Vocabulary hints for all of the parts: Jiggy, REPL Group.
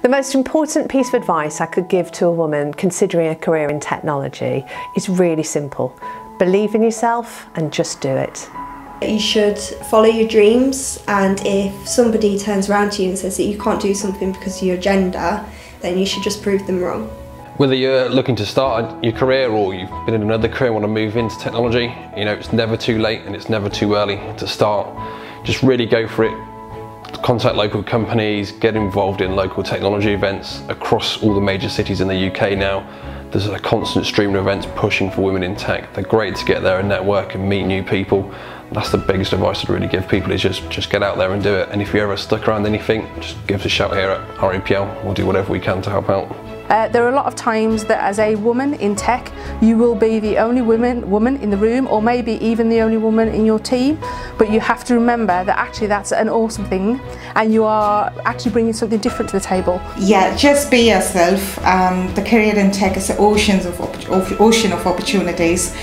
The most important piece of advice I could give to a woman considering a career in technology is really simple. Believe in yourself and just do it. You should follow your dreams, and if somebody turns around to you and says that you can't do something because of your gender, then you should just prove them wrong. Whether you're looking to start your career or you've been in another career and want to move into technology, you know, it's never too late and it's never too early to start. Just really go for it. Contact local companies, get involved in local technology events across all the major cities in the UK now. There's a constant stream of events pushing for women in tech. They're great to get there and network and meet new people. That's the biggest advice I'd really give people, is just get out there and do it. And if you're ever stuck around anything, just give us a shout here at REPL. We'll do whatever we can to help out. There are a lot of times that as a woman in tech, you will be the only woman in the room, or maybe even the only woman in your team, but you have to remember that actually that's an awesome thing and you are actually bringing something different to the table. Yeah, just be yourself. The career in tech is an ocean of opportunities,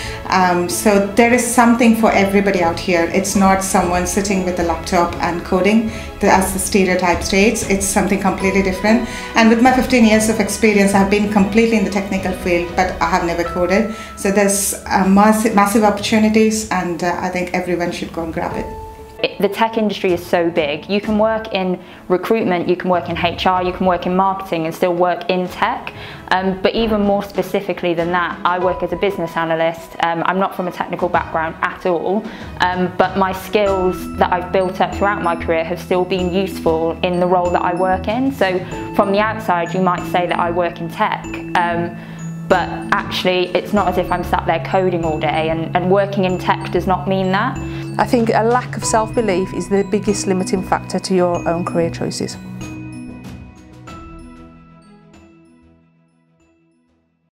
so there is something for everybody out here. It's not someone sitting with a laptop and coding, as the stereotype states. It's something completely different, and with my 15 years of experience, I've been completely in the technical field, but I have never coded. So there's massive opportunities, and I think everyone should go and grab it. The tech industry is so big. You can work in recruitment, you can work in HR, you can work in marketing and still work in tech. But even more specifically than that, I work as a business analyst. I'm not from a technical background at all, but my skills that I've built up throughout my career have still been useful in the role that I work in. So from the outside, you might say that I work in tech, but actually it's not as if I'm sat there coding all day, and working in tech does not mean that. I think a lack of self-belief is the biggest limiting factor to your own career choices.